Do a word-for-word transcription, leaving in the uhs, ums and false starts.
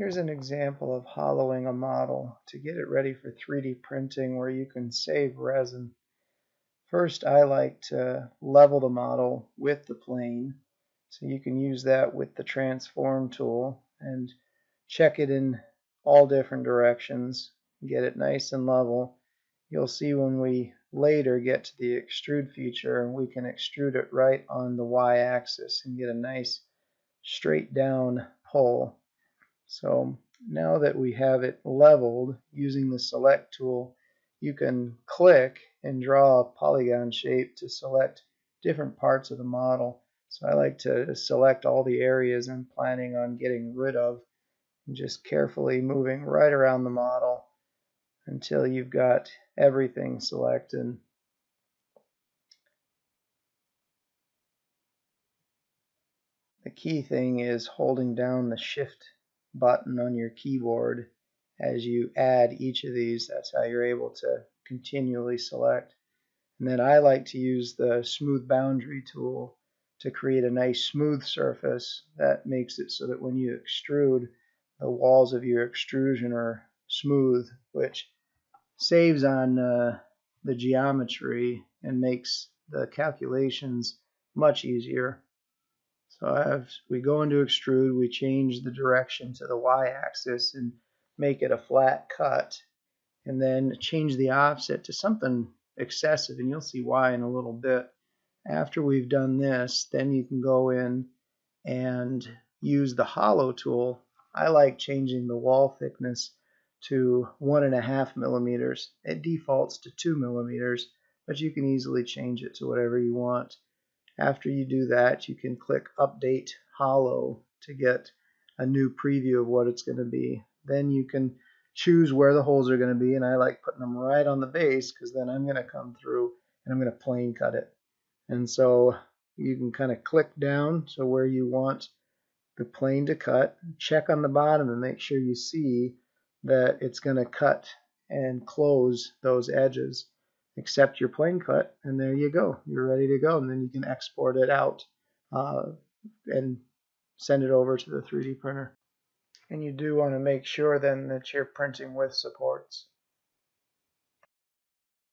Here's an example of hollowing a model to get it ready for three D printing where you can save resin. First, I like to level the model with the plane, so you can use that with the transform tool and check it in all different directions, get it nice and level. You'll see when we later get to the extrude feature, we can extrude it right on the y-axis and get a nice straight down pull. So now that we have it leveled, using the select tool, you can click and draw a polygon shape to select different parts of the model. So I like to select all the areas I'm planning on getting rid of, and just carefully moving right around the model until you've got everything selected. The key thing is holding down the shift button on your keyboard as you add each of these. That's how you're able to continually select. And then I like to use the smooth boundary tool to create a nice smooth surface that makes it so that when you extrude, the walls of your extrusion are smooth, which saves on uh, the geometry and makes the calculations much easier. So as we go into extrude, we change the direction to the y-axis and make it a flat cut, and then change the offset to something excessive, and you'll see why in a little bit. After we've done this, then you can go in and use the hollow tool. I like changing the wall thickness to one and a half millimeters. It defaults to two millimeters, but you can easily change it to whatever you want. After you do that, you can click Update Hollow to get a new preview of what it's going to be. Then you can choose where the holes are going to be, and I like putting them right on the base because then I'm going to come through and I'm going to plane cut it. And so you can kind of click down to where you want the plane to cut, check on the bottom and make sure you see that it's going to cut and close those edges. Accept your plane cut, and there you go. You're ready to go, and then you can export it out uh, and send it over to the three D printer. And you do want to make sure then that you're printing with supports.